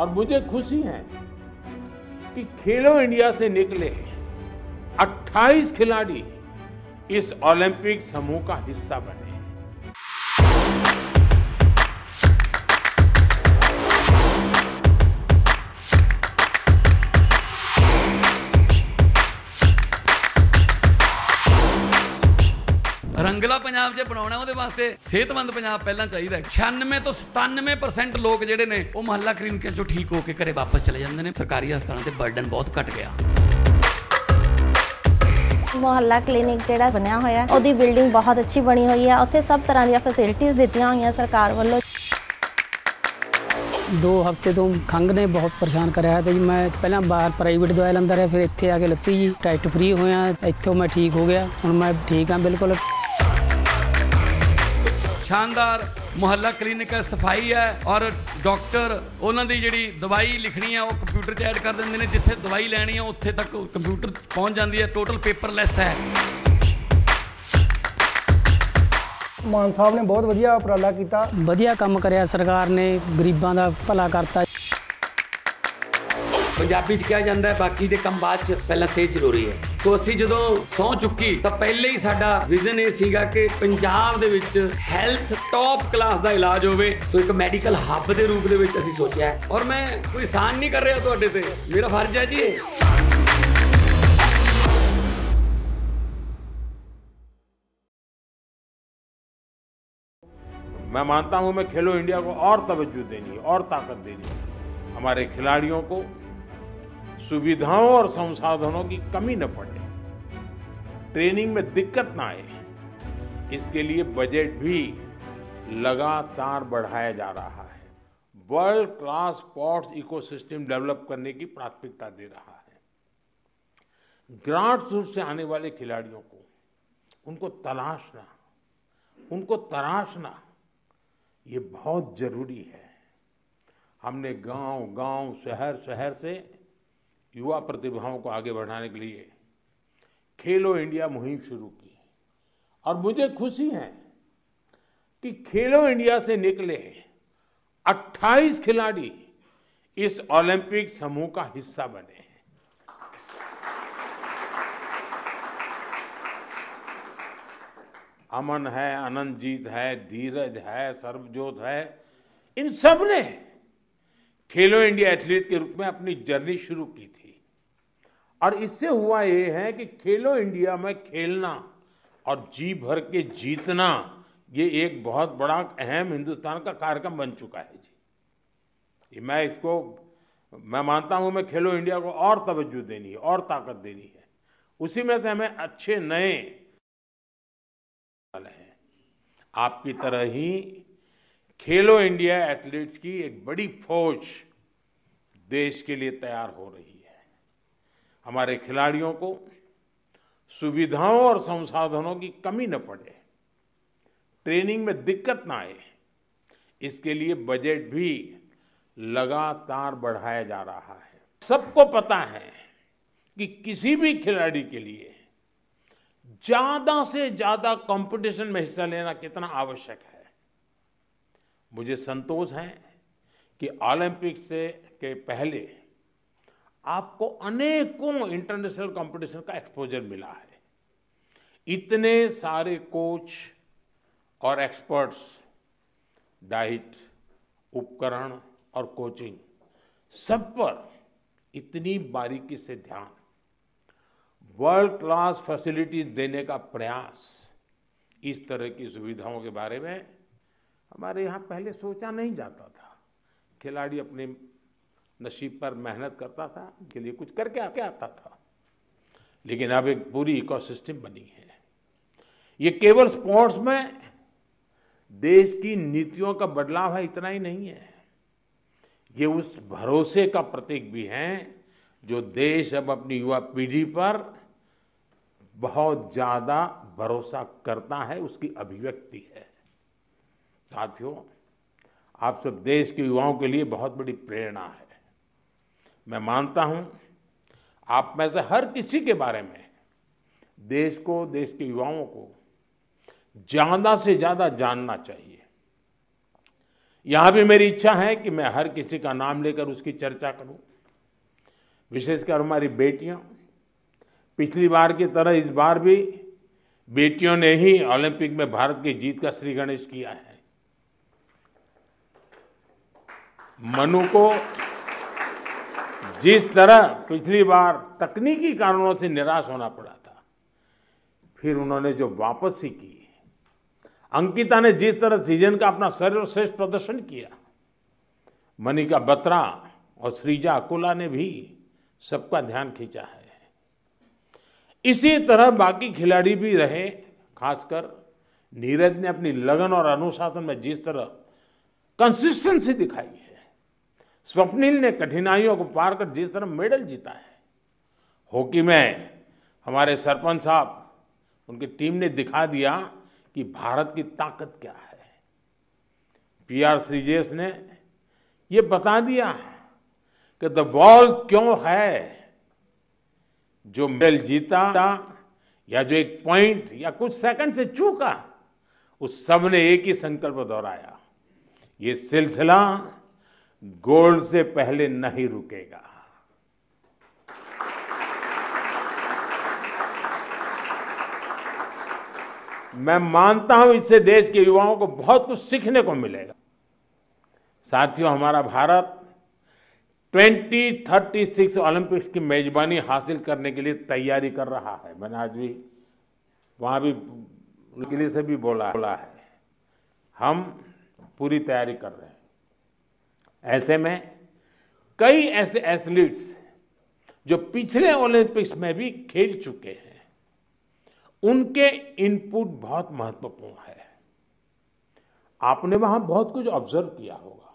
और मुझे खुशी है कि खेलो इंडिया से निकले 28 खिलाड़ी इस ओलंपिक समूह का हिस्सा बने। रंगला पंजाब जो बनाना उहदे वास्ते सेहतमंद पंजाब पहला चाहिए। 96 ਤੋਂ 97% लोग जिहड़े ने वो महला क्लिनिक चो ठीक होकर घरे वापस चले जाते हैं। सरकारी हस्पतालों से बर्डन बहुत घट गया। मुहल्ला क्लिनिक जो बनया होया उसकी बिल्डिंग बहुत अच्छी बनी हुई है। उत्थे सब तरह दी फैसिलिटीज़ दित्तियां हुई हैं सरकार वालों। 2 हफ्ते तो खंघ ने बहुत परेशान कराया था जी। मैं पहला बाहर प्राइवेट दवाई लैंदा रहा, फिर इत्थे आके लत्ती जी टाइट फ्री होया। इत्थों मैं ठीक हो गया, हुण मैं ठीक हाँ बिल्कुल। शानदार मुहल्ला क्लिनिक है, सफाई है और डॉक्टर उन्होंने जी दवाई लिखनी है वो कंप्यूटर च ऐड कर देंगे ने। जिथे दवाई लैनी है उत्थे तक कंप्यूटर पहुँच जाती है। टोटल पेपरलैस है। मान साहब ने बहुत वधिया उपराला किया, वधिया काम कराया। सरकार ने गरीबां दा भला करता। पंजाबी च कहा जाता है बाकी दे काम बाद च, पहला सेहत जरूरी है। सो असी जो सौं चुकी तो पहले ही साडा विजन ये सीगा कि पंजाब दे विच हैल्थ टॉप क्लास का इलाज होवे। सो एक मैडिकल हब के रूप में असी सोचा है। और मैं कोई एहसान नहीं कर रहा तुहाडे ते, मेरा फर्ज है जी। मैं मानता हूँ मैं खेलो इंडिया को और तवज्जो देनी है और ताकत देनी है। हमारे खिलाड़ियों को सुविधाओं और संसाधनों की कमी न पड़े, ट्रेनिंग में दिक्कत ना आए, इसके लिए बजट भी लगातार बढ़ाया जा रहा है। World class sports ecosystem develop करने की प्राथमिकता दे रहा है। ग्रास रूट से आने वाले खिलाड़ियों को उनको तराशना ये बहुत जरूरी है। हमने गांव-गांव, शहर-शहर से युवा प्रतिभाओं को आगे बढ़ाने के लिए खेलो इंडिया मुहिम शुरू की। और मुझे खुशी है कि खेलो इंडिया से निकले 28 खिलाड़ी इस ओलंपिक समूह का हिस्सा बने। अमन है, आनंदजीत है, धीरज है, सर्वजोत है, इन सब ने खेलो इंडिया एथलीट के रूप में अपनी जर्नी शुरू की थी। और इससे हुआ ये है कि खेलो इंडिया में खेलना और जी भर के जीतना ये एक बहुत बड़ा अहम हिंदुस्तान का कार्यक्रम बन चुका है जी। मैं मानता हूँ मैं खेलो इंडिया को और तवज्जो देनी है और ताकत देनी है। उसी में से हमें अच्छे नए वाले हैं। आपकी तरह ही खेलो इंडिया एथलीट्स की एक बड़ी फौज देश के लिए तैयार हो रही है। हमारे खिलाड़ियों को सुविधाओं और संसाधनों की कमी न पड़े, ट्रेनिंग में दिक्कत ना आए, इसके लिए बजट भी लगातार बढ़ाया जा रहा है। सबको पता है कि किसी भी खिलाड़ी के लिए ज़्यादा से ज़्यादा कंपटीशन में हिस्सा लेना कितना आवश्यक है। मुझे संतोष है कि ओलंपिक्स के पहले आपको अनेकों इंटरनेशनल कंपटीशन का एक्सपोजर मिला है। इतने सारे कोच और एक्सपर्ट्स, डाइट, उपकरण और कोचिंग, सब पर इतनी बारीकी से ध्यान, वर्ल्ड क्लास फैसिलिटीज देने का प्रयास, इस तरह की सुविधाओं के बारे में हमारे यहाँ पहले सोचा नहीं जाता था। खिलाड़ी अपने नसीब पर मेहनत करता था, उनके लिए कुछ करके आके आता था। लेकिन अब एक पूरी इकोसिस्टम बनी है। ये केवल स्पोर्ट्स में देश की नीतियों का बदलाव है इतना ही नहीं है, ये उस भरोसे का प्रतीक भी है जो देश अब अपनी युवा पीढ़ी पर बहुत ज़्यादा भरोसा करता है, उसकी अभिव्यक्ति है। साथियों, आप सब देश के युवाओं के लिए बहुत बड़ी प्रेरणा है। मैं मानता हूं आप में से हर किसी के बारे में देश को, देश के युवाओं को ज़्यादा से ज़्यादा जानना चाहिए। यहाँ भी मेरी इच्छा है कि मैं हर किसी का नाम लेकर उसकी चर्चा करूँ। विशेषकर हमारी बेटियाँ, पिछली बार की तरह इस बार भी बेटियों ने ही ओलंपिक में भारत की जीत का श्री गणेश किया है। मनु को जिस तरह पिछली बार तकनीकी कारणों से निराश होना पड़ा था, फिर उन्होंने जो वापसी की, अंकिता ने जिस तरह सीजन का अपना सर्वश्रेष्ठ प्रदर्शन किया, मनीका बत्रा और श्रीजा अकुला ने भी सबका ध्यान खींचा है। इसी तरह बाकी खिलाड़ी भी रहे। खासकर नीरज ने अपनी लगन और अनुशासन में जिस तरह कंसिस्टेंसी दिखाई है, स्वप्निल ने कठिनाइयों को पार कर जिस तरह मेडल जीता है, हॉकी में हमारे सरपंच साहब उनकी टीम ने दिखा दिया कि भारत की ताकत क्या है। पी आर श्रीजेश ने ये बता दिया कि द बॉल क्यों है जो मेडल जीता या जो एक पॉइंट या कुछ सेकंड से चूका, उस सब ने एक ही संकल्प दोहराया, ये सिलसिला गोल्ड से पहले नहीं रुकेगा। मैं मानता हूं इससे देश के युवाओं को बहुत कुछ सीखने को मिलेगा। साथियों, हमारा भारत 2036 ओलंपिक्स की मेजबानी हासिल करने के लिए तैयारी कर रहा है। मैंने आज भी वहाँ भी के लिए से भी बोला है, हम पूरी तैयारी कर रहे हैं। ऐसे में कई ऐसे एथलीट्स जो पिछले ओलंपिक्स में भी खेल चुके हैं, उनके इनपुट बहुत महत्वपूर्ण है। आपने वहाँ बहुत कुछ ऑब्जर्व किया होगा।